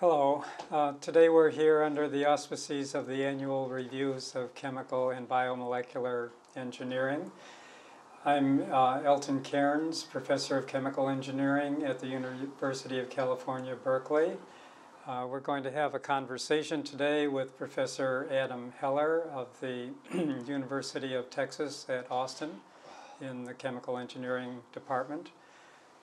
Hello. Today we're here under the auspices of the annual reviews of chemical and biomolecular engineering. I'm Elton Cairns, Professor of Chemical Engineering at the University of California, Berkeley. We're going to have a conversation today with Professor Adam Heller of the University of Texas at Austin in the Chemical Engineering Department.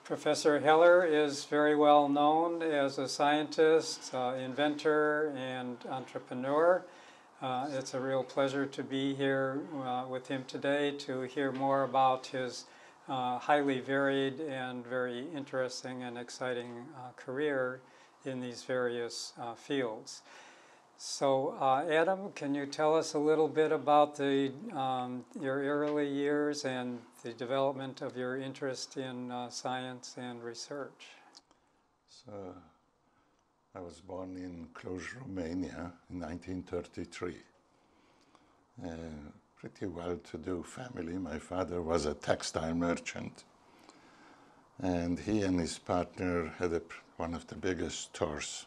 Professor Heller is very well known as a scientist, inventor, and entrepreneur. It's a real pleasure to be here with him today to hear more about his highly varied and very interesting and exciting career in these various fields. So Adam, can you tell us a little bit about the, your early years and the development of your interest in science and research? So, I was born in Cluj, Romania in 1933. Pretty well-to-do family. My father was a textile merchant, and he and his partner had one of the biggest stores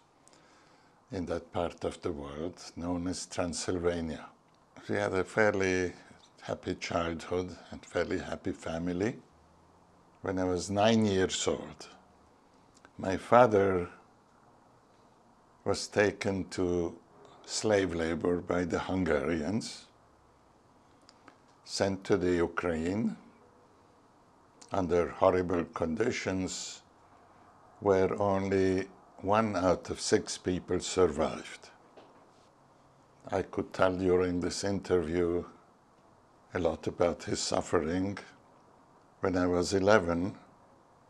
in that part of the world, known as Transylvania. We had a fairly happy childhood and fairly happy family. When I was 9 years old, my father was taken to slave labor by the Hungarians, sent to the Ukraine under horrible conditions where only 1 out of 6 people survived. I could tell during this interview a lot about his suffering. When I was 11,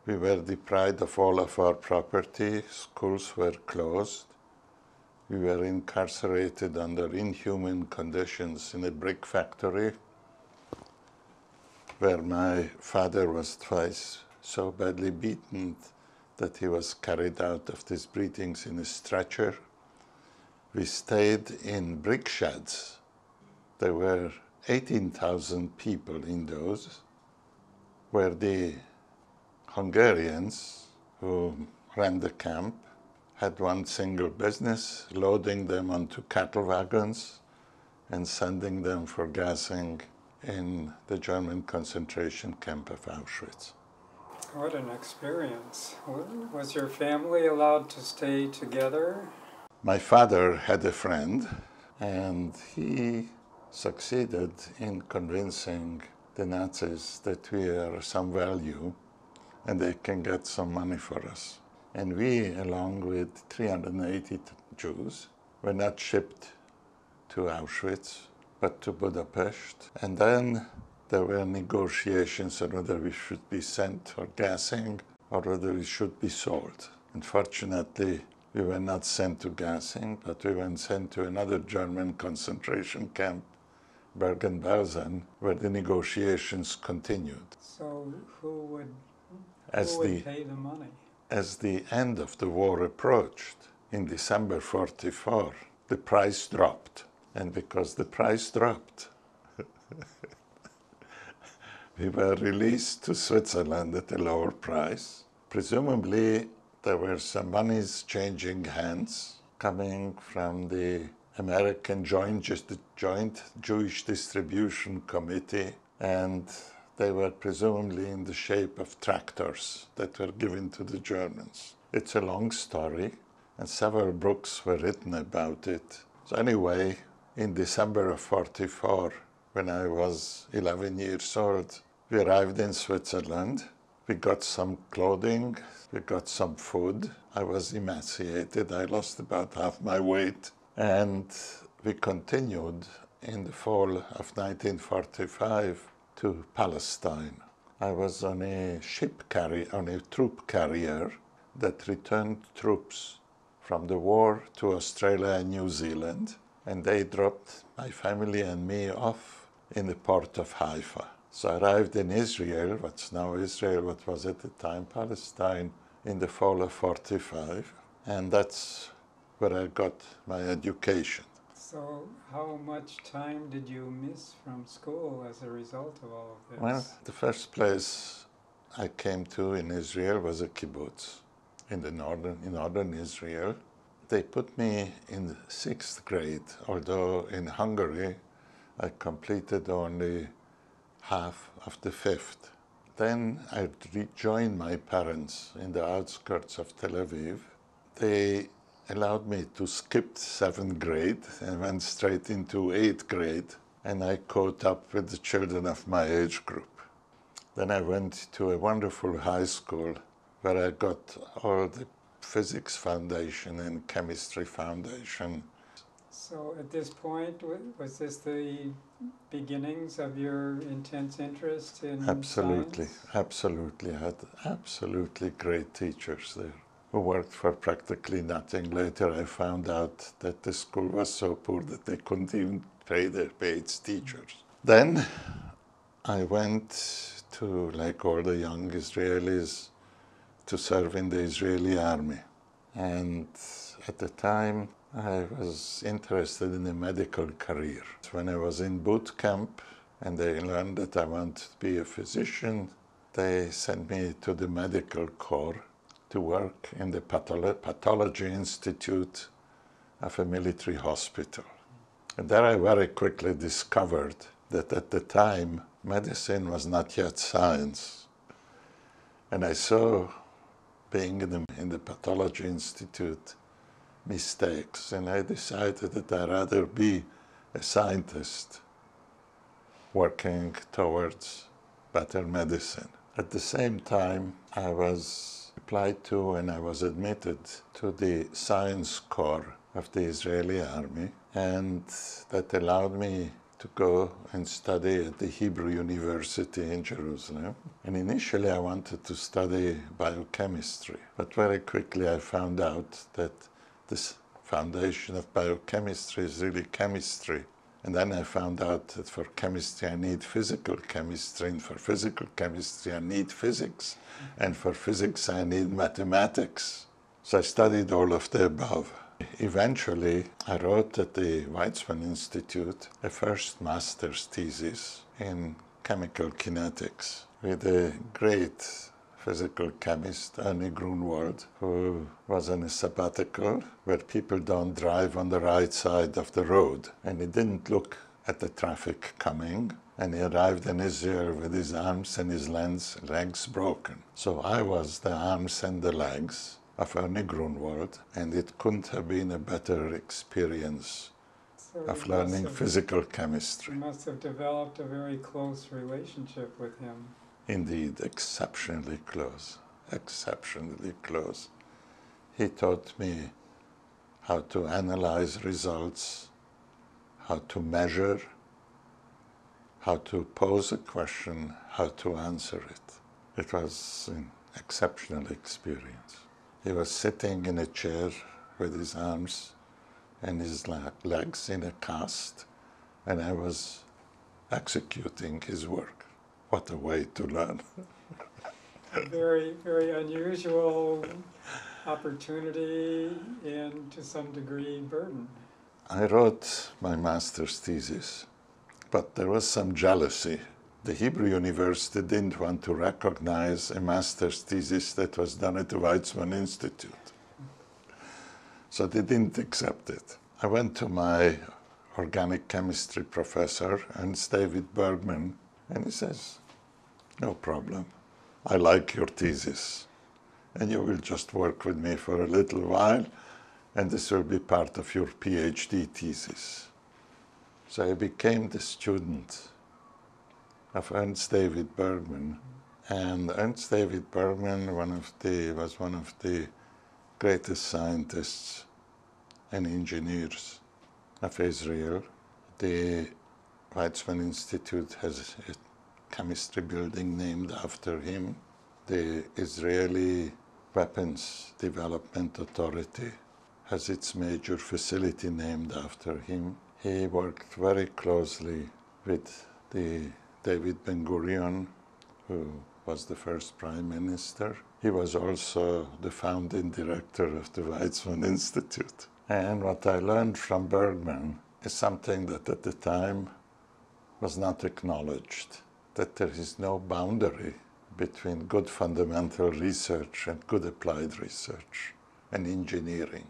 we were deprived of all of our property. Schools were closed. We were incarcerated under inhuman conditions in a brick factory where my father was twice so badly beaten that he was carried out of these beatings in a stretcher. We stayed in brick sheds. There were 18,000 people in those, where the Hungarians who ran the camp had one single business, loading them onto cattle wagons and sending them for gassing in the German concentration camp of Auschwitz. What an experience. Was your family allowed to stay together? My father had a friend, and he succeeded in convincing the Nazis that we are some value and they can get some money for us. And we, along with 380 Jews, were not shipped to Auschwitz, but to Budapest. And then there were negotiations on whether we should be sent for gassing or whether we should be sold. Unfortunately, we were not sent to gassing, but we were sent to another German concentration camp, Bergen-Belsen, where the negotiations continued. So who would pay the money? As the end of the war approached, in December 1944, the price dropped. And because the price dropped, we were released to Switzerland at a lower price. Presumably, there were some monies changing hands coming from the American Joint Jewish Distribution Committee, and they were presumably in the shape of tractors that were given to the Germans. It's a long story, and several books were written about it. So anyway, in December of 1944, when I was 11 years old, we arrived in Switzerland. We got some clothing, we got some food. I was emaciated, I lost about half my weight. And we continued in the fall of 1945 to Palestine. I was on a troop carrier that returned troops from the war to Australia and New Zealand. And they dropped my family and me off in the port of Haifa. So I arrived in Israel, what's now Israel, what was at the time Palestine, in the fall of 1945, and that's where I got my education. So how much time did you miss from school as a result of all of this? Well, the first place I came to in Israel was a kibbutz in northern Israel. They put me in 6th grade, although in Hungary I completed only half of the 5th. Then I rejoined my parents in the outskirts of Tel Aviv. They allowed me to skip 7th grade and went straight into 8th grade, and I caught up with the children of my age group. Then I went to a wonderful high school where I got all the physics foundation and chemistry foundation. So at this point, was this the beginnings of your intense interest in Absolutely, science? Absolutely. I had absolutely great teachers there who worked for practically nothing. Later I found out that the school was so poor that they couldn't even pay its teachers. Then I went to, like all the young Israelis, to serve in the Israeli army. And at the time, I was interested in a medical career. When I was in boot camp and they learned that I want to be a physician, they sent me to the medical corps to work in the pathology institute of a military hospital. And there I very quickly discovered that at the time, medicine was not yet science. And I saw, being in the pathology institute, mistakes, and I decided that I'd rather be a scientist working towards better medicine. At the same time, I was applied to and I was admitted to the science corps of the Israeli army, and that allowed me to go and study at the Hebrew University in Jerusalem. And initially I wanted to study biochemistry, but very quickly I found out that this foundation of biochemistry is really chemistry. And then I found out that for chemistry I need physical chemistry, and for physical chemistry I need physics, and for physics I need mathematics. So I studied all of the above. Eventually, I wrote at the Weizmann Institute a first master's thesis in chemical kinetics with a great physical chemist, Ernie Grunwald, who was on a sabbatical where people don't drive on the right side of the road. And he didn't look at the traffic coming, and he arrived in Israel with his arms and his legs broken. So I was the arms and the legs of Ernie Grunwald, and it couldn't have been a better experience of learning physical chemistry. You must have developed a very close relationship with him. Indeed, exceptionally close, exceptionally close. He taught me how to analyze results, how to measure, how to pose a question, how to answer it. It was an exceptional experience. He was sitting in a chair with his arms and his legs in a cast, and I was executing his work. What a way to learn. Very, very unusual opportunity and, to some degree, burden. I wrote my master's thesis, but there was some jealousy. The Hebrew University didn't want to recognize a master's thesis that was done at the Weizmann Institute. So they didn't accept it. I went to my organic chemistry professor, Ernst David Bergman, and he says, "No problem. I like your thesis. And you will just work with me for a little while, and this will be part of your PhD thesis." So I became the student of Ernst David Bergman, and Ernst David Bergman was one of the greatest scientists and engineers of Israel. The Weizmann Institute has a chemistry building named after him. The Israeli Weapons Development Authority has its major facility named after him. He worked very closely with the David Ben-Gurion, who was the first prime minister. He was also the founding director of the Weizmann Institute. And what I learned from Bergman is something that at the time was not acknowledged, that there is no boundary between good fundamental research and good applied research and engineering.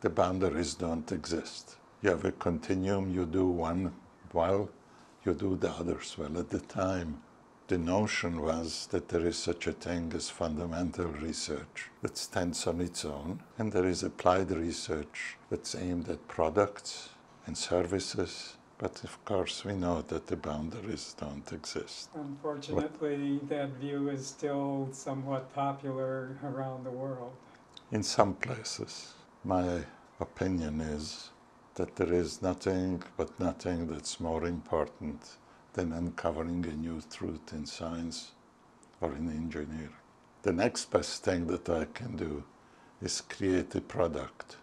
the boundaries don't exist. You have a continuum, you do one well, you do the others well. At the time, the notion was that there is such a thing as fundamental research that stands on its own, and there is applied research that's aimed at products and services. But of course, we know that the boundaries don't exist. Unfortunately, that view is still somewhat popular around the world. In some places. My opinion is that there is nothing but nothing that's more important than uncovering a new truth in science or in engineering. The next best thing that I can do is create a product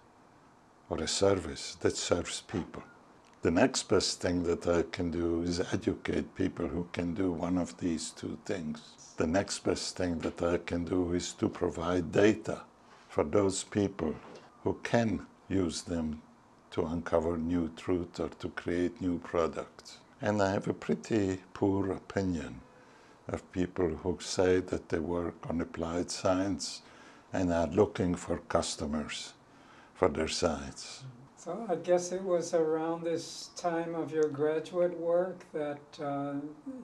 or a service that serves people. The next best thing that I can do is educate people who can do one of these two things. The next best thing that I can do is to provide data for those people who can use them to uncover new truth or to create new products. And I have a pretty poor opinion of people who say that they work on applied science and are looking for customers for their science. So I guess it was around this time of your graduate work that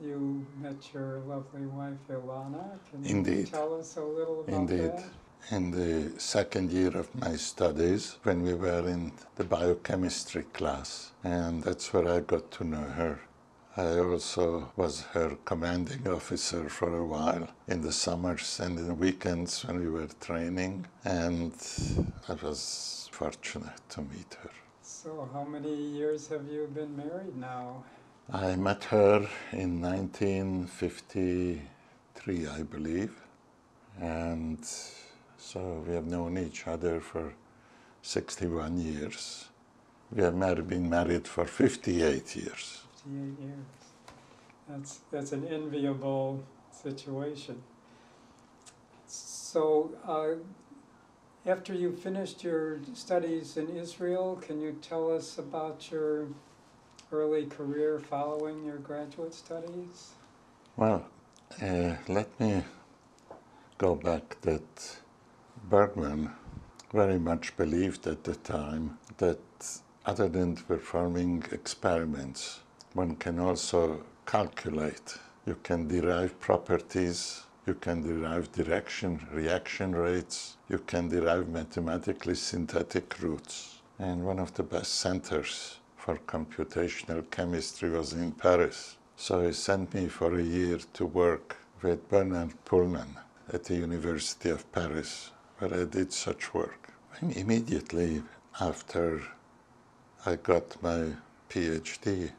you met your lovely wife, Ilana. Can you tell us a little about that? In the second year of my studies, when we were in the biochemistry class, and that's where I got to know her. I also was her commanding officer for a while in the summers and in the weekends when we were training, and I was fortunate to meet her. So how many years have you been married now? I met her in 1953, I believe, and so we have known each other for 61 years. We have been married for 58 years. 58 years. That's an enviable situation. So, after you finished your studies in Israel, can you tell us about your early career following your graduate studies? Well, let me go back that Bergman very much believed at the time that other than performing experiments, one can also calculate. You can derive properties. You can derive direction, reaction rates. You can derive mathematically synthetic routes. And one of the best centers for computational chemistry was in Paris. So he sent me for a year to work with Bernard Pullman at the University of Paris, where I did such work. And immediately after I got my PhD,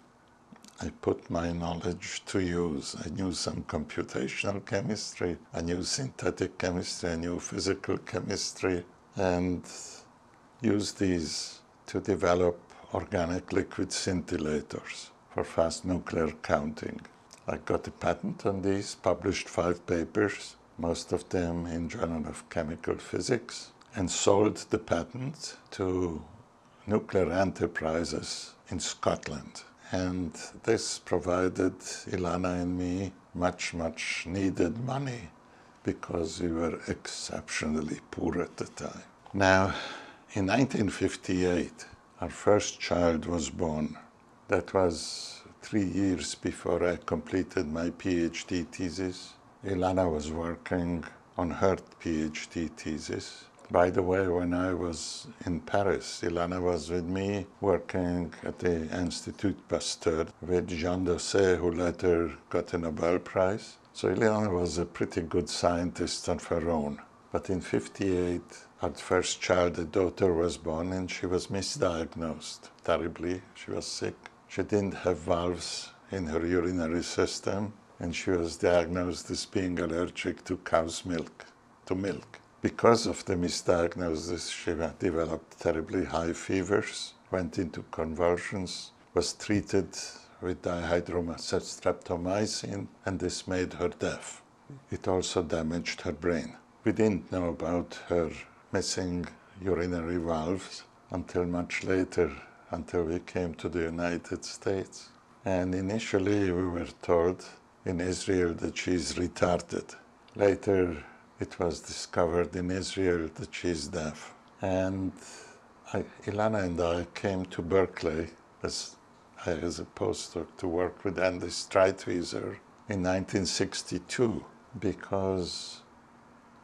I put my knowledge to use. I knew some computational chemistry, I knew synthetic chemistry, I knew physical chemistry, and used these to develop organic liquid scintillators for fast nuclear counting. I got a patent on these, published 5 papers, most of them in Journal of Chemical Physics, and sold the patent to nuclear enterprises in Scotland. And this provided Ilana and me much, much needed money because we were exceptionally poor at the time. Now, in 1958, our first child was born. That was 3 years before I completed my PhD thesis. Ilana was working on her PhD thesis. By the way, when I was in Paris, Ilana was with me working at the Institut Pasteur with Jean Doucet, who later got a Nobel Prize. So Ilana was a pretty good scientist on her own. But in 1958, our first child, a daughter, was born, and she was misdiagnosed terribly. She was sick. She didn't have valves in her urinary system, and she was diagnosed as being allergic to cow's milk, to milk. Because of the misdiagnosis, she developed terribly high fevers, went into convulsions, was treated with dihydrostreptomycin, and this made her deaf. It also damaged her brain. We didn't know about her missing urinary valves until much later, until we came to the United States. And initially, we were told in Israel that she's retarded. Later, it was discovered in Israel that she's deaf. And Ilana and I came to Berkeley as a postdoc to work with Andy Streitweiser in 1962, because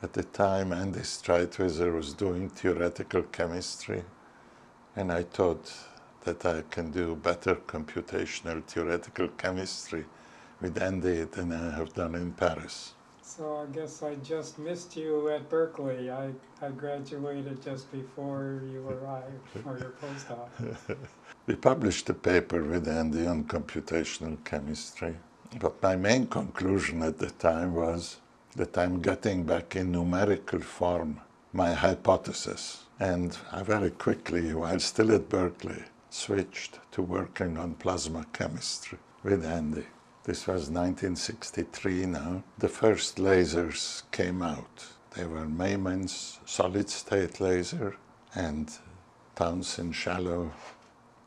at the time Andy Streitweiser was doing theoretical chemistry, and I thought that I can do better computational theoretical chemistry with Andy than I have done in Paris. So I guess I just missed you at Berkeley. I graduated just before you arrived for your postdoc. We published a paper with Andy on computational chemistry. But my main conclusion at the time was that I'm getting back in numerical form my hypothesis. And I very quickly, while still at Berkeley, switched to working on plasma chemistry with Andy. This was 1963 now. The first lasers came out. They were Meymann's solid-state laser, and Townsend Shallow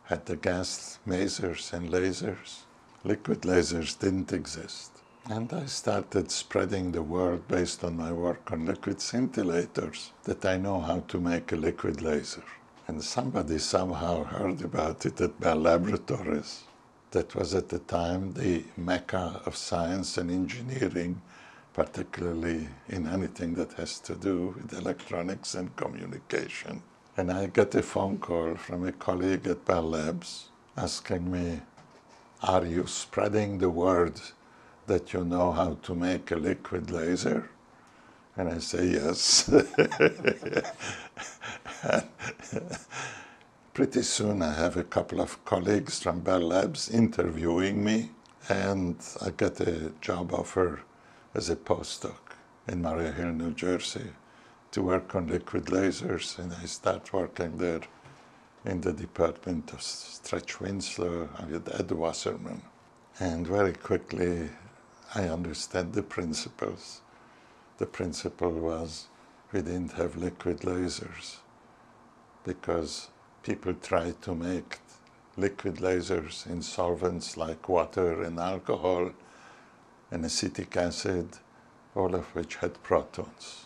had the gas masers and lasers. Liquid lasers didn't exist. And I started spreading the word based on my work on liquid scintillators that I know how to make a liquid laser. And somebody somehow heard about it at Bell Laboratories. That was at the time the mecca of science and engineering, particularly in anything that has to do with electronics and communication. And I got a phone call from a colleague at Bell Labs asking me, "Are you spreading the word that you know how to make a liquid laser?" And I say, "Yes." Pretty soon I have a couple of colleagues from Bell Labs interviewing me, and I get a job offer as a postdoc in Maria Hill, New Jersey, to work on liquid lasers, and I start working there in the department of Stretch Winslow with Ed Wasserman. And very quickly I understand the principles. The principle was we didn't have liquid lasers because people tried to make liquid lasers in solvents like water and alcohol and acetic acid, all of which had protons.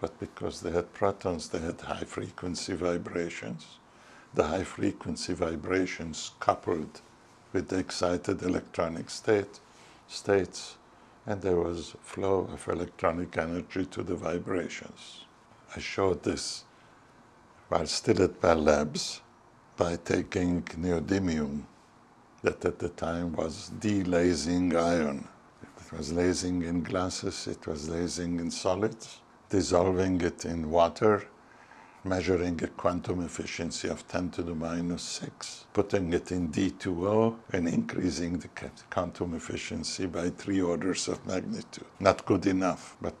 But because they had protons, they had high-frequency vibrations. The high-frequency vibrations coupled with the excited electronic states, and there was flow of electronic energy to the vibrations. I showed this while still at Bell Labs by taking neodymium, that at the time was delasing iron. It was lasing in glasses, it was lasing in solids, dissolving it in water, measuring a quantum efficiency of 10⁻⁶, putting it in D2O and increasing the quantum efficiency by 3 orders of magnitude. Not good enough, but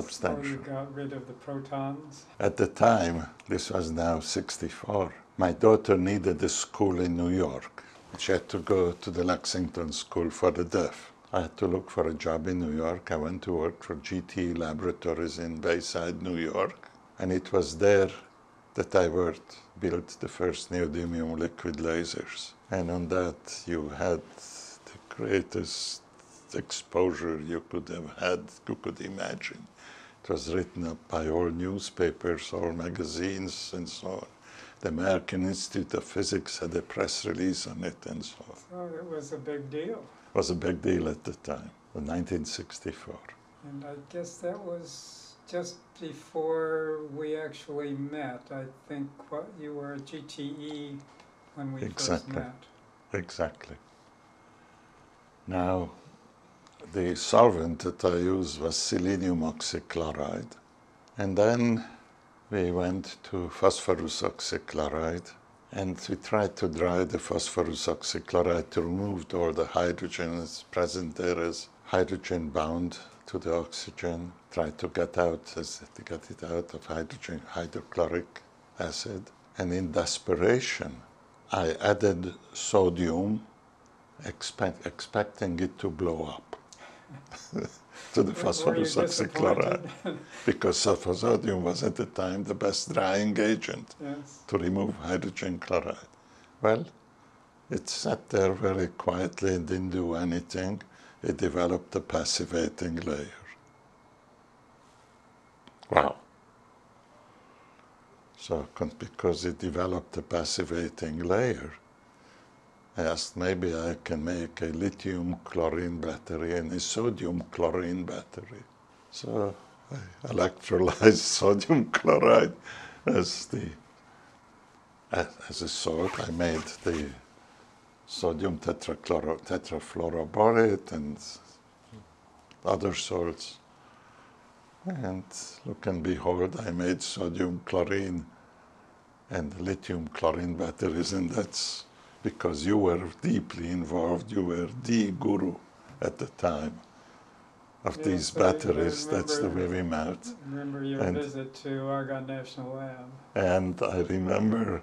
substantial. So you got rid of the protons? At the time, this was now 64, my daughter needed a school in New York. She had to go to the Lexington School for the Deaf. I had to look for a job in New York. I went to work for GTE Laboratories in Bayside, New York. And it was there that I worked, built the first neodymium liquid lasers. And on that, you had the greatest exposure you could have had, you could imagine. It was written up by all newspapers, all magazines, and so on. The American Institute of Physics had a press release on it, and so on. So it was a big deal. It was a big deal at the time, in 1964. And I guess that was just before we actually met. I think you were at GTE when we first met. Exactly. Now, the solvent that I used was selenium oxychloride. And then we went to phosphorus oxychloride, and we tried to dry the phosphorus oxychloride to remove all the hydrogen that's present there as hydrogen bound to the oxygen, try to get it out of hydrogen, hydrochloric acid. And in desperation, I added sodium, expecting it to blow up to the phosphorus oxychloride, because sodium was at the time the best drying agent to remove hydrogen chloride. Well, it sat there very quietly and didn't do anything. It developed a passivating layer. Wow. So because it developed a passivating layer, I asked maybe I can make a lithium chlorine battery and a sodium chlorine battery. So I electrolyzed sodium chloride as a salt. I made the sodium tetrafluoroborate and other salts. And look and behold, I made sodium chlorine and lithium chlorine batteries, and that's because you were deeply involved. You were the guru at the time of these batteries. That's the way we met. I remember your visit to Argonne National Lab. And I remember,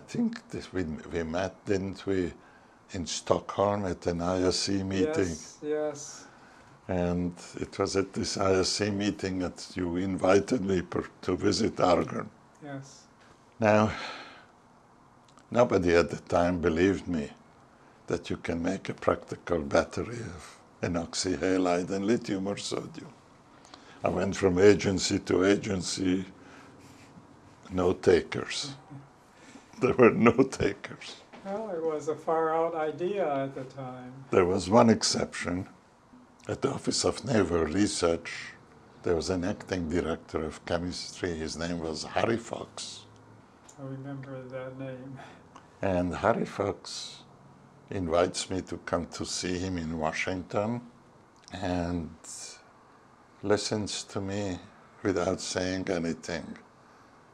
I think this, we met, didn't we, in Stockholm at an ISC meeting? Yes, yes. And it was at this ISC meeting that you invited me to visit Argonne. Yes. Now, nobody at the time believed me that you can make a practical battery of enoxy halide and lithium or sodium. I went from agency to agency, no takers. There were no takers. Well, it was a far-out idea at the time. There was one exception. At the Office of Naval Research, there was an acting director of chemistry. His name was Harry Fox. I remember that name. And Harry Fox invites me to come to see him in Washington and listens to me without saying anything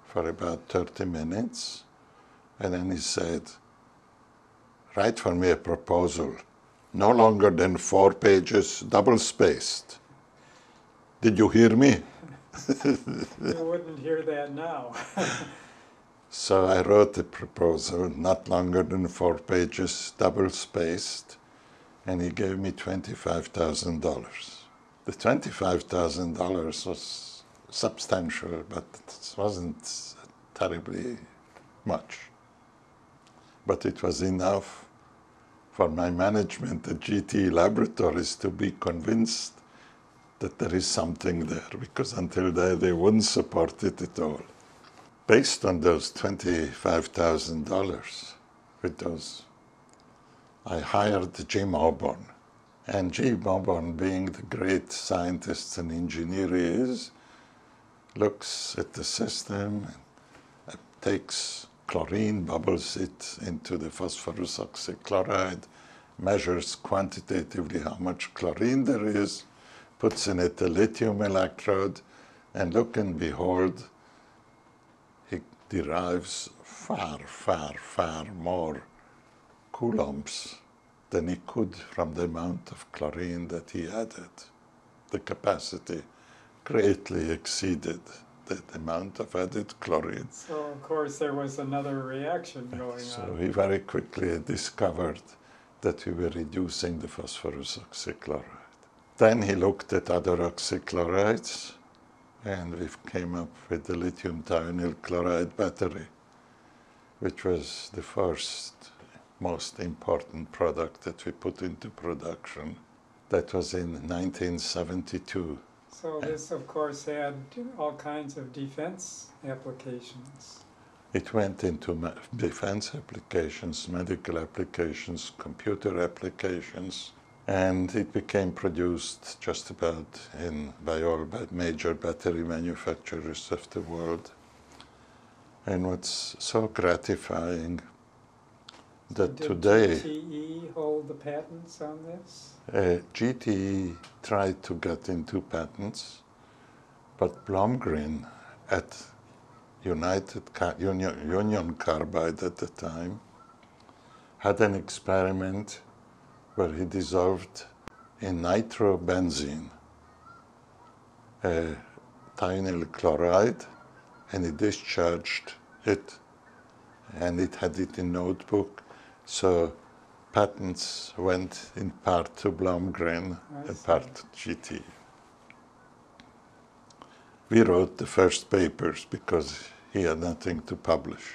for about 30 minutes. And then he said, "Write for me a proposal. No longer than 4 pages, double-spaced. Did you hear me?" You wouldn't hear that now. So I wrote a proposal, not longer than 4 pages, double-spaced, and he gave me $25,000. The $25,000 was substantial, but it wasn't terribly much. But it was enough for my management at GTE Laboratories to be convinced that there is something there, because until then they wouldn't support it at all. Based on those $25,000, I hired Jim Auburn. And Jim Auburn, being the great scientist and engineer he is, looks at the system, and takes chlorine, bubbles it into the phosphorus oxychloride, measures quantitatively how much chlorine there is, puts in it a lithium electrode, and look and behold, he derives far, far, far more coulombs than he could from the amount of chlorine that he added. The capacity greatly exceeded that amount of added chlorine. So, of course, there was another reaction going on. So he very quickly discovered that we were reducing the phosphorus oxychloride. Then he looked at other oxychlorides, and we came up with the lithium thionyl chloride battery, which was the first, most important product that we put into production. That was in 1972. So this, of course, had all kinds of defense applications. It went into defense applications, medical applications, computer applications, and it became produced just about by all major battery manufacturers of the world. And what's so gratifying that today... Did GTE hold the patents on this? GTE tried to get into patents, but Blomgren at Union Carbide at the time had an experiment where he dissolved in nitrobenzene thionyl chloride, and he discharged it, and it had it in notebook. So patents went in part to Blomgren and part to GTE. We wrote the first papers because he had nothing to publish.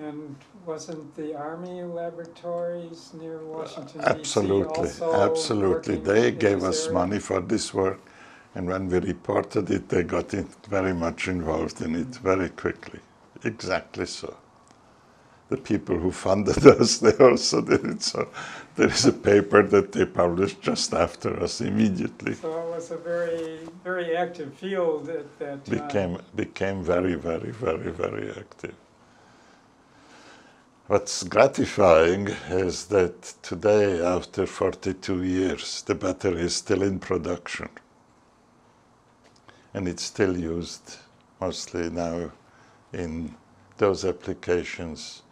And wasn't the Army Laboratories near Washington, D.C. also working in this area? Absolutely. They gave us money for this work, And when we reported it, they got very much involved in it very quickly. Exactly so. The people who funded us, they also did it. So there is a paper that they published just after us immediately. So it was a very, very active field at that time. Became very, very, very, very active. What's gratifying is that today, after 42 years, the battery is still in production. And it's still used mostly now in those applications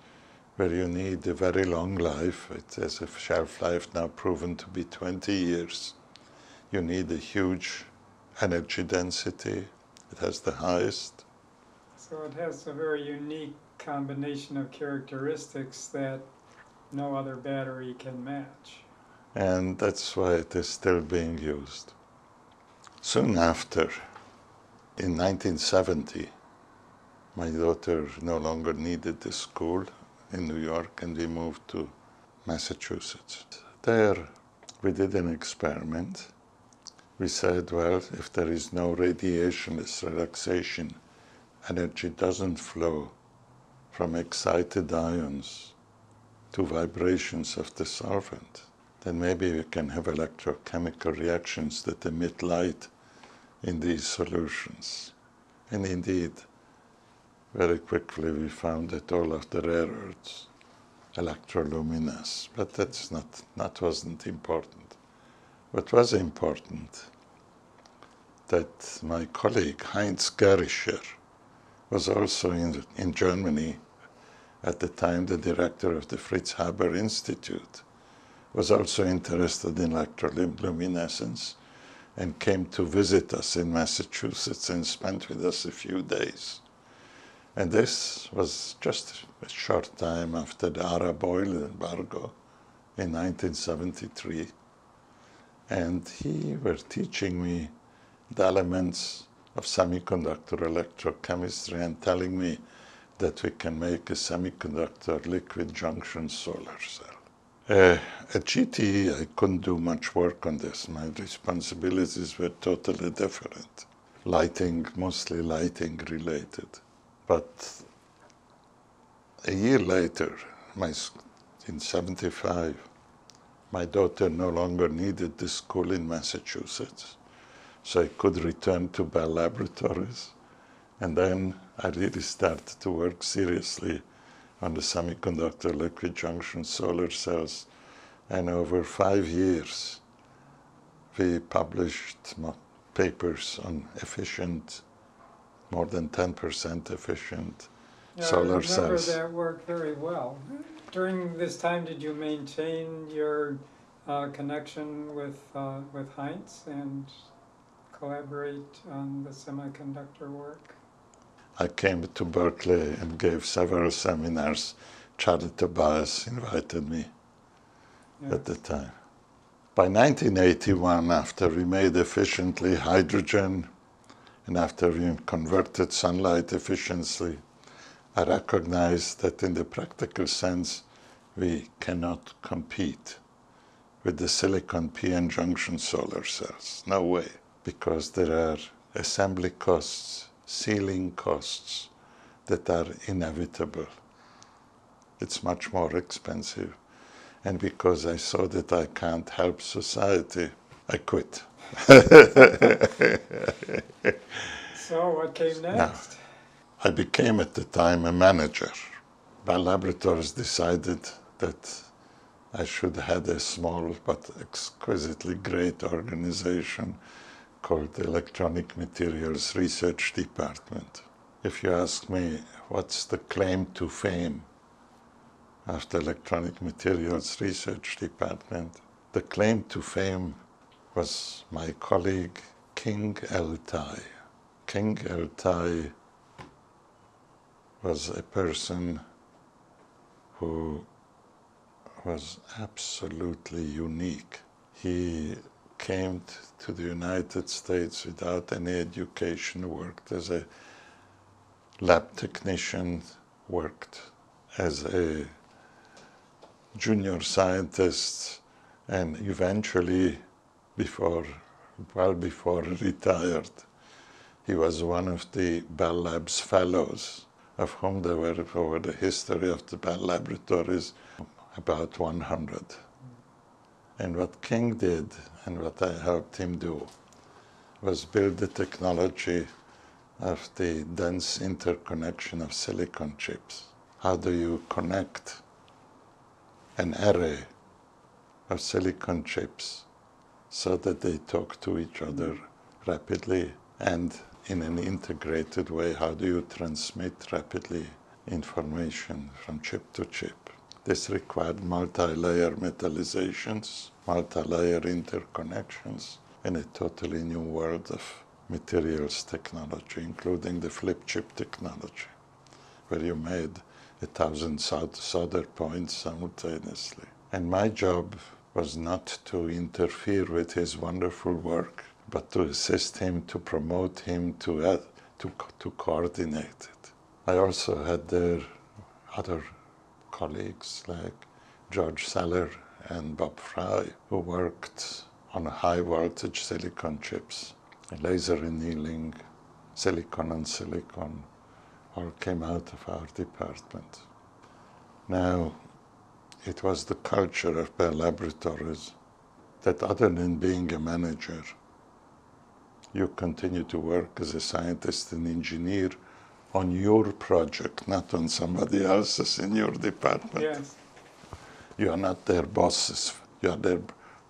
where you need a very long life. It has a shelf life now proven to be 20 years. You need a huge energy density. It has the highest. So it has a very unique combination of characteristics that no other battery can match. And that's why it is still being used. Soon after, in 1970, my daughter no longer needed the school in New York, and we moved to Massachusetts. There we did an experiment. We said, well, if there is no radiationless relaxation, energy doesn't flow from excited ions to vibrations of the solvent, then maybe we can have electrochemical reactions that emit light in these solutions. And indeed, very quickly we found that all of the rare earths, electroluminous, but that's wasn't important. What was important, that my colleague Heinz Garischer was also in Germany at the time, the director of the Fritz Haber Institute, was also interested in electroluminescence and came to visit us in Massachusetts and spent with us a few days. And this was just a short time after the Arab oil embargo in 1973. And he was teaching me the elements of semiconductor electrochemistry and telling me that we can make a semiconductor liquid junction solar cell. At GTE, I couldn't do much work on this. My responsibilities were totally different. Lighting, mostly lighting related. But a year later, in 75, my daughter no longer needed the school in Massachusetts, so I could return to Bell Laboratories. And then I really started to work seriously on the semiconductor liquid junction solar cells. And over 5 years, we published papers on efficient, more than 10% efficient solar cells. I remember that work very well. During this time, did you maintain your connection with Heinz and collaborate on the semiconductor work? I came to Berkeley and gave several seminars. Charlie Tobias invited me at the time. By 1981, after we made efficiently hydrogen, and after we converted sunlight efficiently, I recognized that in the practical sense, we cannot compete with the silicon PN junction solar cells. No way, because there are assembly costs, sealing costs that are inevitable. It's much more expensive. And because I saw that I can't help society, I quit. So what came next? Now, I became at the time a manager. Bell Laboratories decided that I should have a small but exquisitely great organization called the Electronic Materials Research Department. If you ask me what's the claim to fame of the Electronic Materials Research Department, the claim to fame was my colleague, King El-Tai. King El-Tai was a person who was absolutely unique. He came to the United States without any education, worked as a lab technician, worked as a junior scientist, and eventually, before well before retired. He was one of the Bell Labs fellows, of whom there were, over the history of the Bell Laboratories, about 100. And what King did, and what I helped him do, was build the technology of the dense interconnection of silicon chips. How do you connect an array of silicon chips so that they talk to each other rapidly, and in an integrated way, how do you transmit rapidly information from chip to chip? This required multi-layer metallizations, multi-layer interconnections, and a totally new world of materials technology, including the flip chip technology, where you made 1,000 solder points simultaneously. And my job was not to interfere with his wonderful work, but to assist him, to promote him, to coordinate it. I also had there other colleagues like George Seller and Bob Fry, who worked on high-voltage silicon chips. Laser annealing, silicon on silicon, all came out of our department. Now, it was the culture of Bell Laboratories that, other than being a manager, you continue to work as a scientist and engineer on your project, not on somebody else's in your department. Yes. You are not their bosses. You are their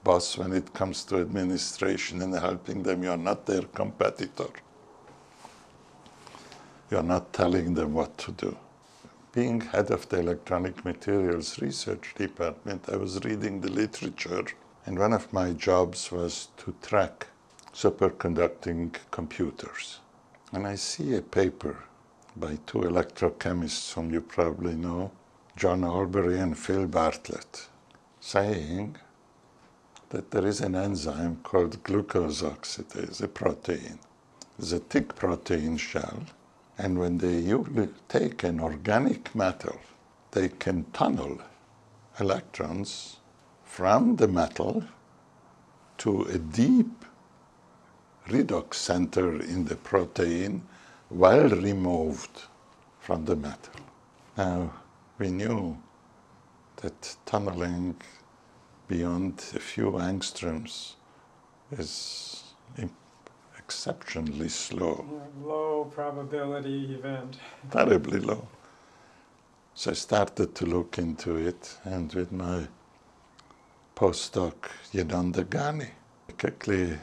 boss when it comes to administration and helping them. You are not their competitor. You are not telling them what to do. Being head of the Electronic Materials Research Department, I was reading the literature, and one of my jobs was to track superconducting computers. And I see a paper by two electrochemists whom you probably know, John Albery and Phil Bartlett, saying that there is an enzyme called glucose oxidase, a protein. It's a thick protein shell, and when you take an organic metal, they can tunnel electrons from the metal to a deep redox center in the protein, well removed from the metal. Now, we knew that tunneling beyond a few angstroms is exceptionally slow. Low probability event. Terribly low. So I started to look into it, and with my postdoc, Yedanda Ghani, quickly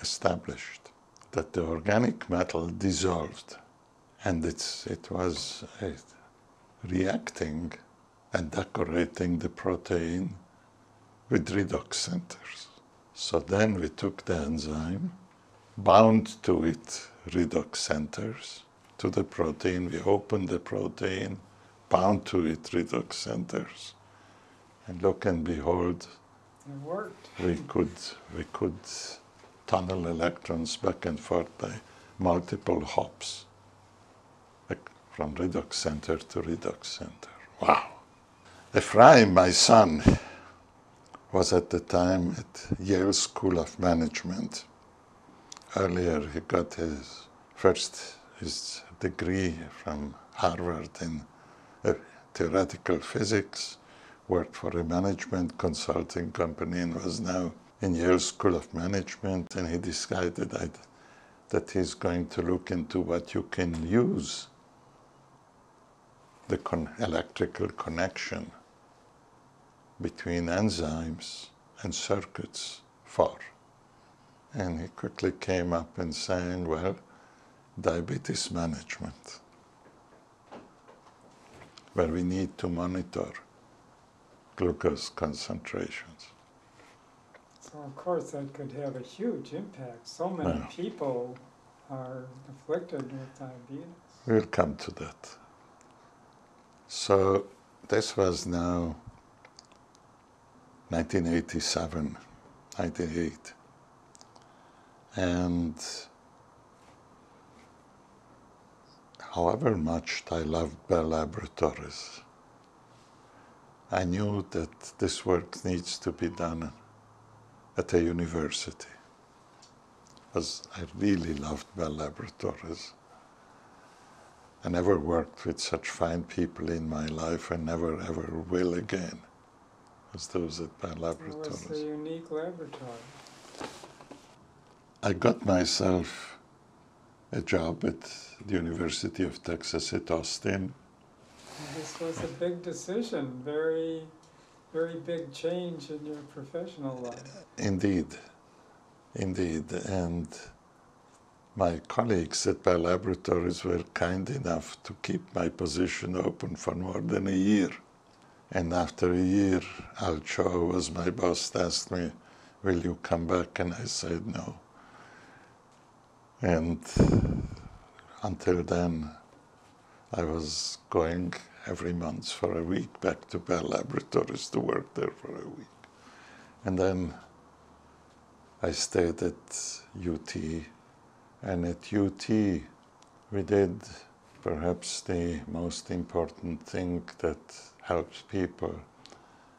established that the organic metal dissolved, and it was reacting and decorating the protein with redox centers. So then we took the enzyme, bound to it redox centers, to the protein. We opened the protein, bound to it redox centers, and look and behold, it worked. We could tunnel electrons back and forth by multiple hops, like from redox center to redox center. Wow! Ephraim, my son, was at the time at Yale School of Management. Earlier, he got his degree from Harvard in theoretical physics, worked for a management consulting company, and was now in Yale School of Management, and he decided that he's going to look into what you can use the electrical connection between enzymes and circuits for. And he quickly came up and saying, well, diabetes management, where we need to monitor glucose concentrations. So of course that could have a huge impact. So many people are afflicted with diabetes. We'll come to that. So this was now 1987, 1988. And however much I loved Bell Laboratories, I knew that this work needs to be done at a university. because I really loved Bell Laboratories. I never worked with such fine people in my life. I never, ever will again as those at Bell Laboratories. It was a unique laboratory. I got myself a job at the University of Texas at Austin. This was a big decision, very, very big change in your professional life. Indeed, indeed. And my colleagues at Bell Laboratories were kind enough to keep my position open for more than a year. And after a year, Al Cho, was my boss, asked me, "Will you come back?" And I said no. And until then, I was going every month for a week back to Bell Laboratories to work there for a week. And then I stayed at UT. And at UT, we did perhaps the most important thing that helps people,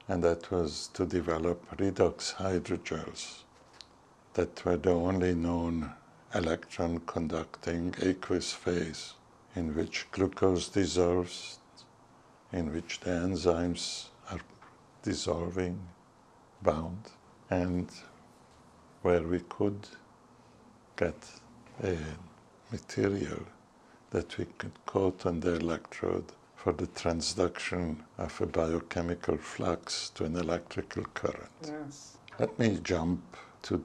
and that was to develop redox hydrogels that were the only known electron-conducting aqueous phase in which glucose dissolves, in which the enzymes are dissolving, bound, and where we could get a material that we could coat on the electrode for the transduction of a biochemical flux to an electrical current. Yes. Let me jump to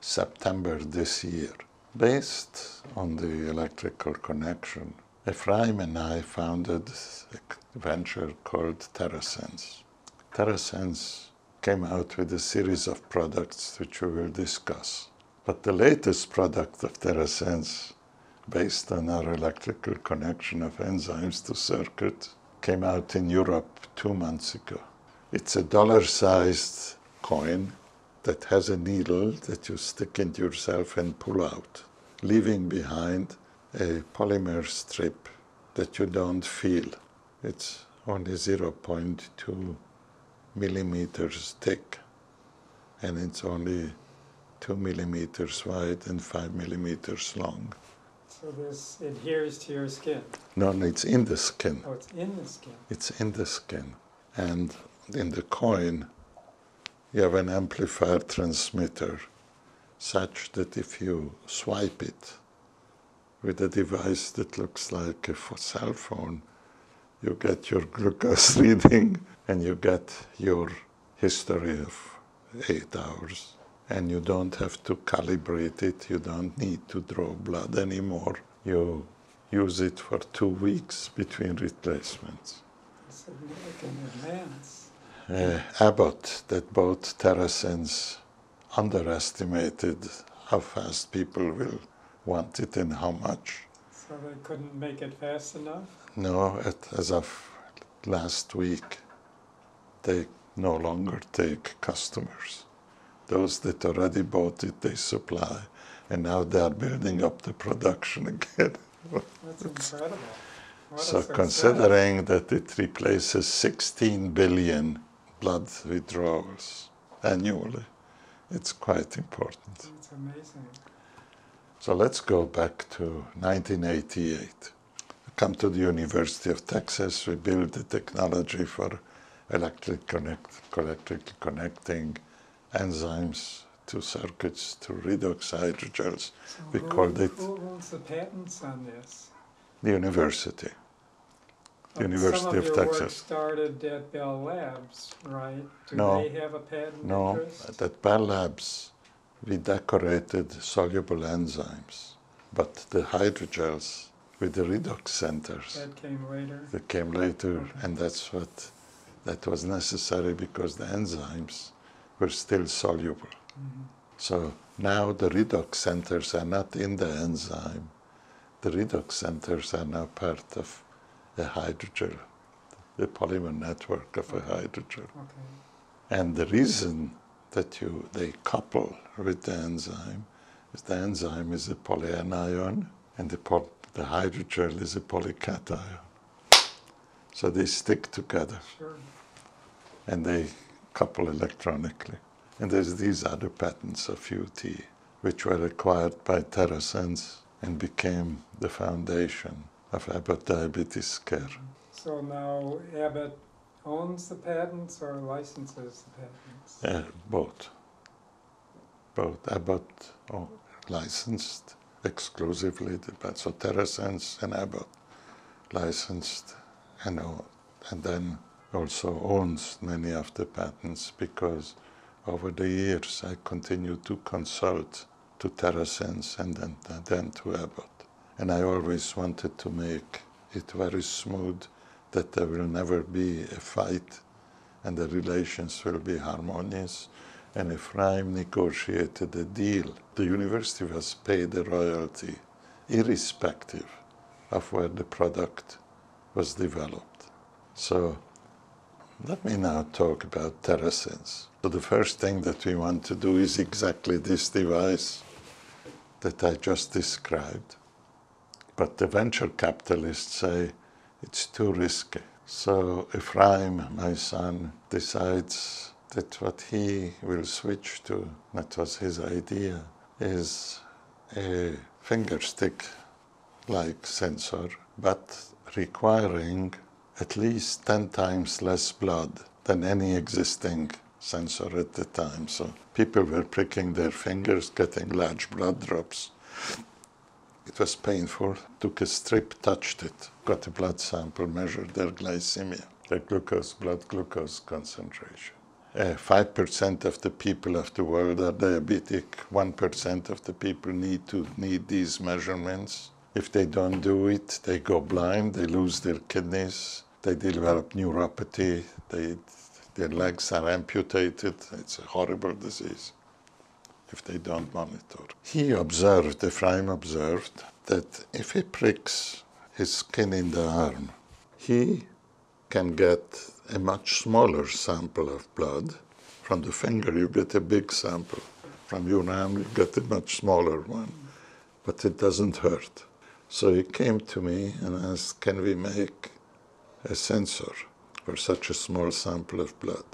September this year. Based on the electrical connection, Ephraim and I founded a venture called TerraSense. TerraSense came out with a series of products which we will discuss. But the latest product of TerraSense, based on our electrical connection of enzymes to circuit, came out in Europe 2 months ago. It's a dollar-sized coin that has a needle that you stick into yourself and pull out, leaving behind a polymer strip that you don't feel. It's only 0.2 millimeters thick, and it's only 2 millimeters wide and 5 millimeters long. So this adheres to your skin? No, no, it's in the skin. Oh, it's in the skin. It's in the skin. And in the coin, you have an amplifier transmitter such that if you swipe it with a device that looks like a cell phone, you get your glucose reading and you get your history of 8 hours. And you don't have to calibrate it. You don't need to draw blood anymore. You use it for 2 weeks between replacements. Significant advance. Abbott, that bought TerraSense, underestimated how fast people will want it and how much. So they couldn't make it fast enough? No, as of last week, they no longer take customers. Those that already bought it, they supply, and now they are building up the production again. That's incredible. What so considering that it replaces 16 billion blood withdrawals annually, it's quite important. It's amazing. So let's go back to 1988. We come to the University of Texas. We build the technology for electrically connecting enzymes to circuits, to redox hydrogels. So we called it. Who owns the patents on this? The university. The University of Texas. Some of your work started at Bell Labs, right? No. Do they have a patent interest? No. At Bell Labs, we decorated soluble enzymes, but the hydrogels with the redox centers. That came later. That came later, okay. And that's what that was necessary because the enzymes were still soluble. Mm-hmm. So now the redox centers are not in the enzyme. The redox centers are now part of a hydrogel, the polymer network of a hydrogel. Okay. And the reason that they couple with the enzyme is the enzyme is a polyanion and the hydrogel is a polycation. So they stick together. Sure. And they couple electronically. And there's these other patents of UT, which were acquired by TerraSense and became the foundation of Abbott Diabetes Care. So now Abbott owns the patents or licenses the patents? Both. Both. Abbott licensed exclusively, but so TerraSense and Abbott licensed and then also owns many of the patents, because over the years I continued to consult to TerraSense and then to Abbott. And I always wanted to make it very smooth, that there will never be a fight and the relations will be harmonious. And Ephraim negotiated a deal. The university was paid a royalty, irrespective of where the product was developed. So let me now talk about TerraSense. So the first thing that we want to do is exactly this device that I just described. But the venture capitalists say it's too risky. So Ephraim, my son, decides that what he will switch to, that was his idea, is a finger stick-like sensor, but requiring at least 10 times less blood than any existing sensor at the time. So people were pricking their fingers, getting large blood drops. It was painful. Took a strip, touched it, got a blood sample, measured their glycemia, their glucose, blood glucose concentration. 5% of the people of the world are diabetic. 1% of the people need these measurements. If they don't do it, they go blind, they lose their kidneys, they develop neuropathy, their legs are amputated. It's a horrible disease if they don't monitor. Ephraim observed, that if he pricks his skin in the arm, he can get a much smaller sample of blood. From the finger, you get a big sample. From your arm, you get a much smaller one, but it doesn't hurt. So he came to me and asked, can we make a sensor for such a small sample of blood?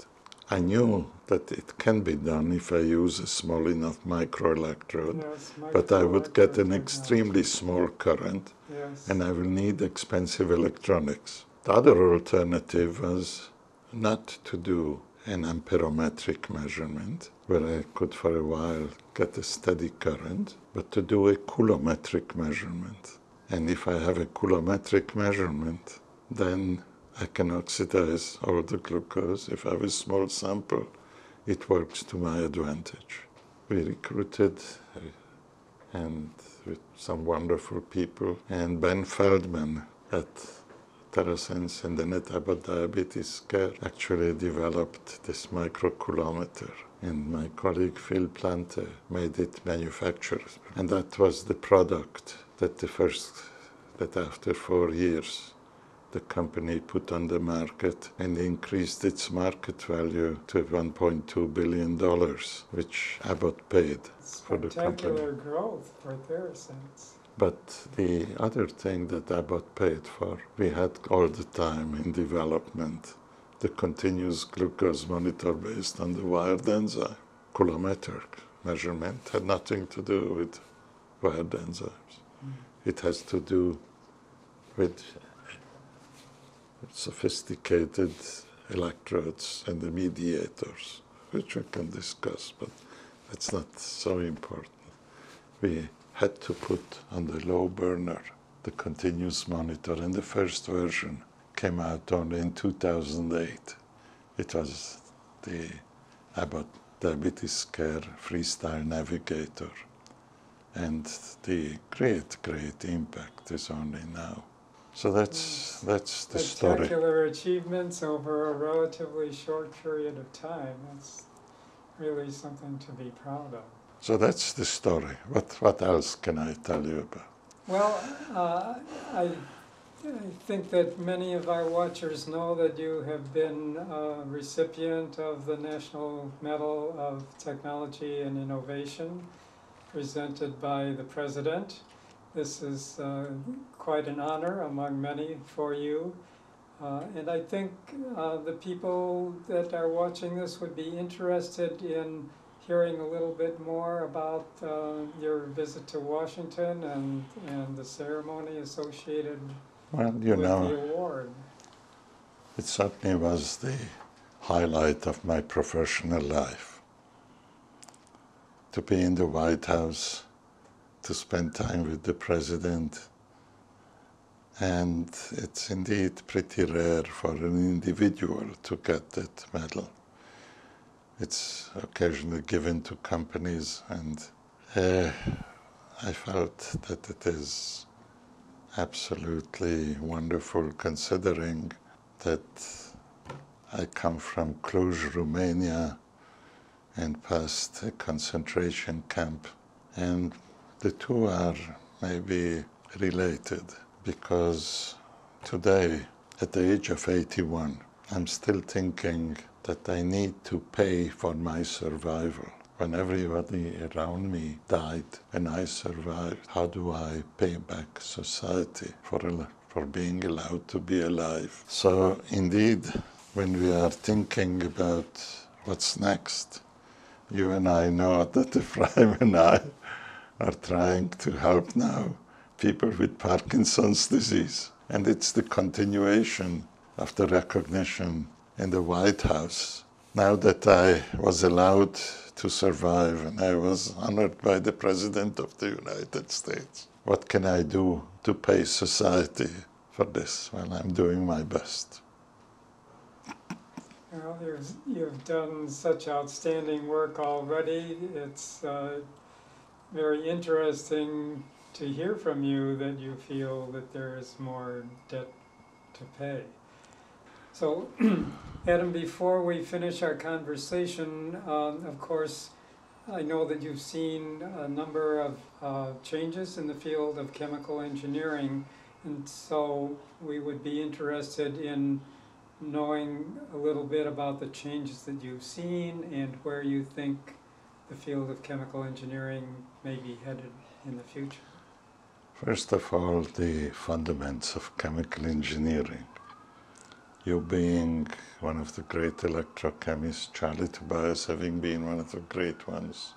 I knew that it can be done if I use a small enough microelectrode, but I would get an extremely small current, and I will need expensive electronics. The other alternative was not to do an amperometric measurement, where I could for a while get a steady current, but to do a coulometric measurement. And if I have a coulometric measurement, then I can oxidize all the glucose. If I have a small sample, it works to my advantage. We recruited and with some wonderful people, and Ben Feldman at TerraSense and the Net Abbott Diabetes Care actually developed this microcoulometer, and my colleague Phil Plante made it manufacturable. And that was the product that after 4 years the company put on the market and increased its market value to $1.2 billion, which Abbott paid for the company. Spectacular growth for TerraSense. But the other thing that Abbott paid for, we had all the time in development, the continuous glucose monitor based on the wired enzyme. Coulometric measurement had nothing to do with wired enzymes. It has to do with sophisticated electrodes and the mediators, which we can discuss, but that's not so important. We had to put on the low burner the continuous monitor, and the first version came out only in 2008. It was the Abbott Diabetes Care Freestyle Navigator, and the great impact is only now. So that's the story. Spectacular achievements over a relatively short period of time. That's really something to be proud of. So that's the story. What else can I tell you about? Well, I think that many of our watchers know that you have been a recipient of the National Medal of Technology and Innovation presented by the President. This is quite an honor among many for you. And I think the people that are watching this would be interested in hearing a little bit more about your visit to Washington and the ceremony associated with the award. It certainly was the highlight of my professional life. To be in the White House, to spend time with the President, and it's indeed pretty rare for an individual to get that medal. It's occasionally given to companies, and I felt that it is absolutely wonderful, considering that I come from Cluj, Romania, and passed a concentration camp. And the two are maybe related, because today, at the age of 81, I'm still thinking that I need to pay for my survival. When everybody around me died and I survived, how do I pay back society for being allowed to be alive? So indeed, when we are thinking about what's next, you and I know that Ephraim and I are trying to help now people with Parkinson's disease. And it's the continuation of the recognition in the White House. Now that I was allowed to survive and I was honored by the President of the United States, what can I do to pay society for this? Well, I'm doing my best. Well, you've done such outstanding work already. It's very interesting to hear from you that you feel that there is more debt to pay. So, Adam, before we finish our conversation, of course, I know that you've seen a number of changes in the field of chemical engineering, and so we would be interested in knowing a little bit about the changes that you've seen and where you think the field of chemical engineering may be headed in the future. First of all, the fundamentals of chemical engineering. You being one of the great electrochemists, Charlie Tobias having been one of the great ones,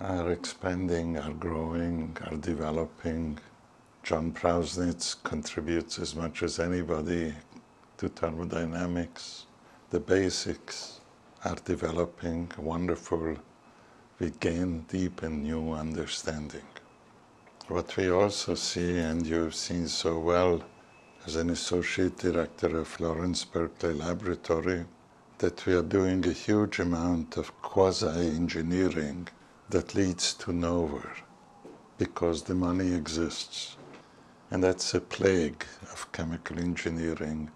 are expanding, are growing, are developing. John Prausnitz contributes as much as anybody to thermodynamics. The basics are developing, wonderful. We gain deep and new understanding. What we also see, and you've seen so well, as an associate director of Lawrence Berkeley Laboratory, that we are doing a huge amount of quasi-engineering that leads to nowhere, because the money exists. And that's a plague of chemical engineering,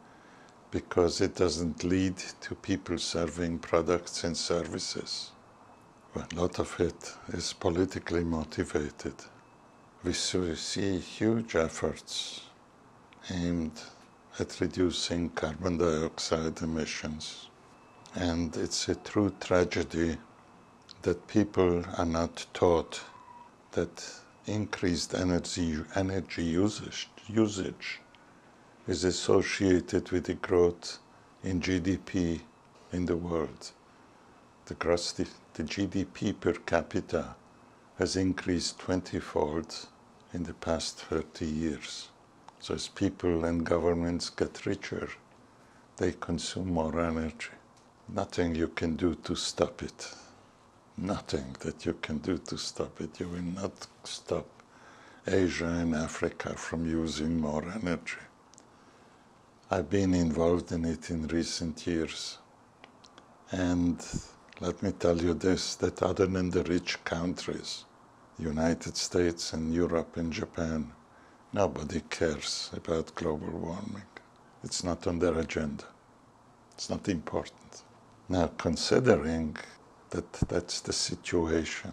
because it doesn't lead to people serving products and services. A lot of it is politically motivated. We see huge efforts aimed at reducing carbon dioxide emissions. And it's a true tragedy that people are not taught that increased energy usage is associated with the growth in GDP in the world. The GDP per capita has increased 20-fold in the past 30 years. So as people and governments get richer, they consume more energy. Nothing you can do to stop it. Nothing that you can do to stop it. You will not stop Asia and Africa from using more energy. I've been involved in it in recent years. And let me tell you this, that other than the rich countries, the United States and Europe and Japan, nobody cares about global warming. It's not on their agenda. It's not important. Now, considering that that's the situation,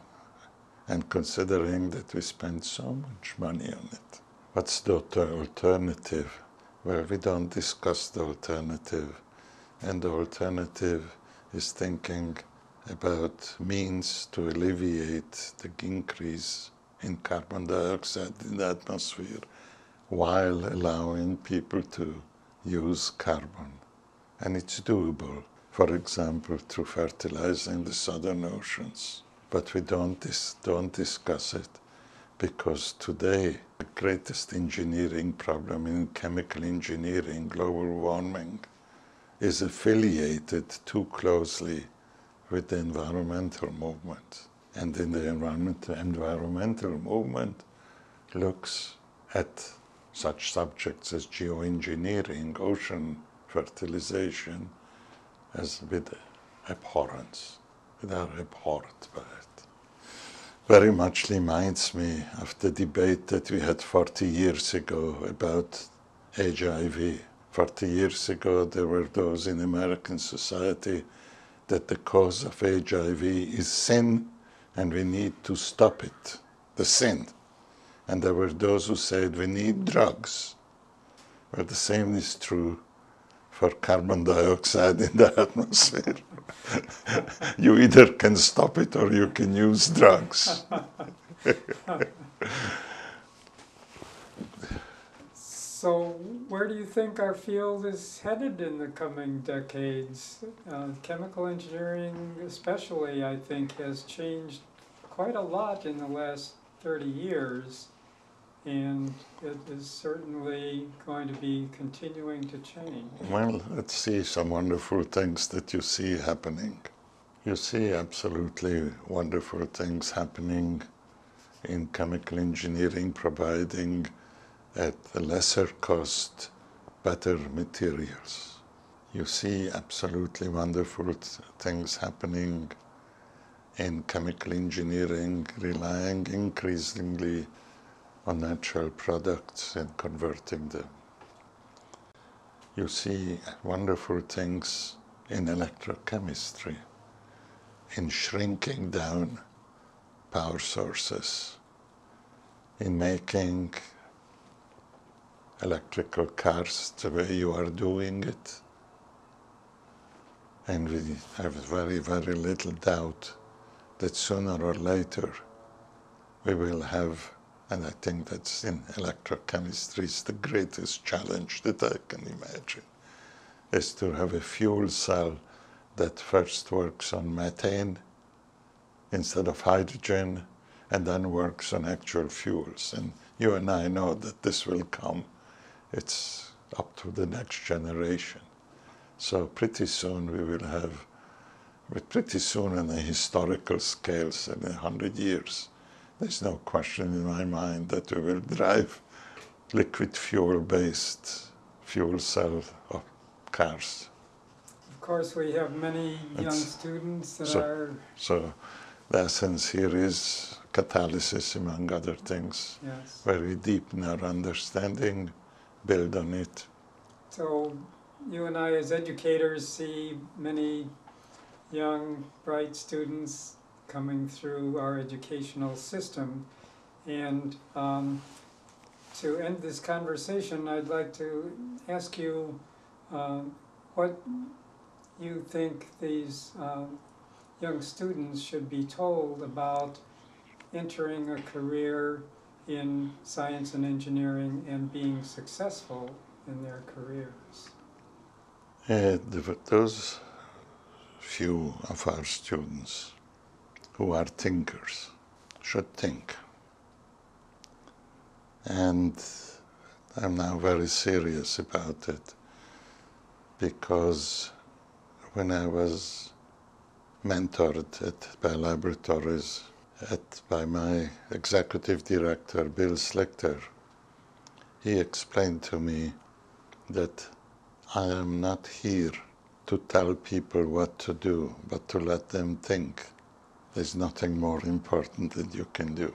and considering that we spend so much money on it, what's the alternative? Well, we don't discuss the alternative. And the alternative is thinking about means to alleviate the increase in carbon dioxide in the atmosphere, while allowing people to use carbon. And it's doable, for example, through fertilizing the southern oceans. but we don't discuss it, because today the greatest engineering problem in chemical engineering, global warming, is affiliated too closely with the environmental movement. And in the environmental movement looks at such subjects as geoengineering, ocean fertilization, as with abhorrence. They are abhorred by it. Very much reminds me of the debate that we had 40 years ago about HIV. 40 years ago, there were those in American society that the cause of HIV is sin and we need to stop it, the sin. And there were those who said we need drugs. Well, the same is true for carbon dioxide in the atmosphere. You either can stop it or you can use drugs. So where do you think our field is headed in the coming decades? Chemical engineering especially, I think, has changed quite a lot in the last 30 years, and it is certainly going to be continuing to change. Well, let's see some wonderful things that you see happening. You see absolutely wonderful things happening in chemical engineering, providing at a lesser cost, better materials. You see absolutely wonderful things happening in chemical engineering, relying increasingly on natural products and converting them. You see wonderful things in electrochemistry, in shrinking down power sources, in making electrical cars the way you are doing it. And we have very, very little doubt that sooner or later we will have, and I think that's in electrochemistry is the greatest challenge that I can imagine, is to have a fuel cell that first works on methane instead of hydrogen, and then works on actual fuels. And you and I know that this will come. It's up to the next generation. So pretty soon we will have, but pretty soon on a historical scale, in 100 years, there's no question in my mind that we will drive liquid fuel-based fuel cell cars. Of course, we have many young students that are... So the essence here is catalysis, among other things, yes, where we deepen our understanding, build on it. So you and I as educators see many young, bright students coming through our educational system. And to end this conversation, I'd like to ask you what you think these young students should be told about entering a career in science and engineering and being successful in their careers. Those few of our students who are thinkers should think. And I'm now very serious about it, because when I was mentored at Bell Laboratories by my executive director, Bill Slichter, he explained to me that I am not here to tell people what to do, but to let them think. There's nothing more important that you can do.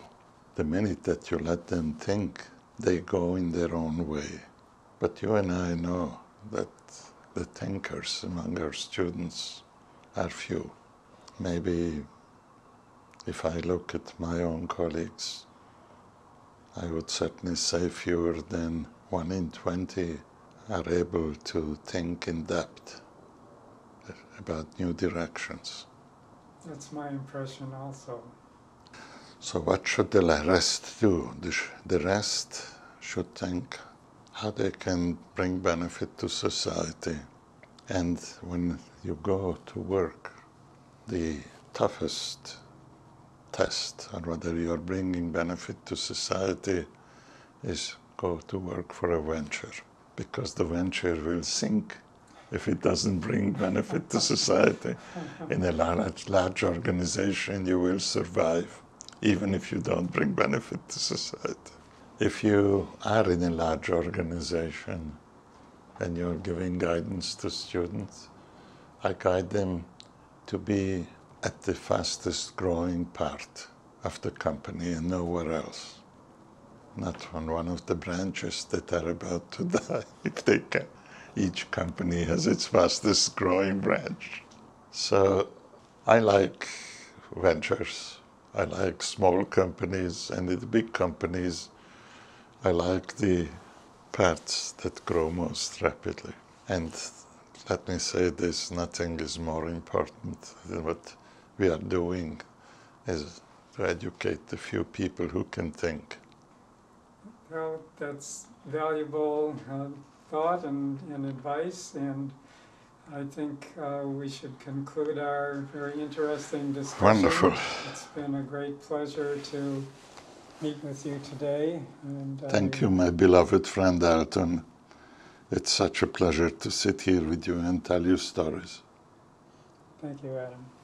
The minute that you let them think, they go in their own way. But you and I know that the thinkers among our students are few. Maybe if I look at my own colleagues, I would certainly say fewer than 1 in 20 are able to think in depth about new directions. That's my impression also. So what should the rest do? The rest should think how they can bring benefit to society. And when you go to work, the toughest test, and whether you are bringing benefit to society is go to work for a venture, because the venture will sink if it doesn't bring benefit to society. In a large organization, you will survive, even if you don't bring benefit to society. If you are in a large organization and you're giving guidance to students, I guide them to be at the fastest growing part of the company and nowhere else. Not on one of the branches that are about to die, if they can. Each company has its fastest growing branch. So I like ventures. I like small companies, and the big companies, I like the parts that grow most rapidly. And let me say this, nothing is more important than what we are doing is to educate the few people who can think. Well, that's valuable thought and advice, and I think we should conclude our very interesting discussion. Wonderful. It's been a great pleasure to meet with you today. And, thank you, my beloved friend Elton. It's such a pleasure to sit here with you and tell you stories. Thank you, Adam.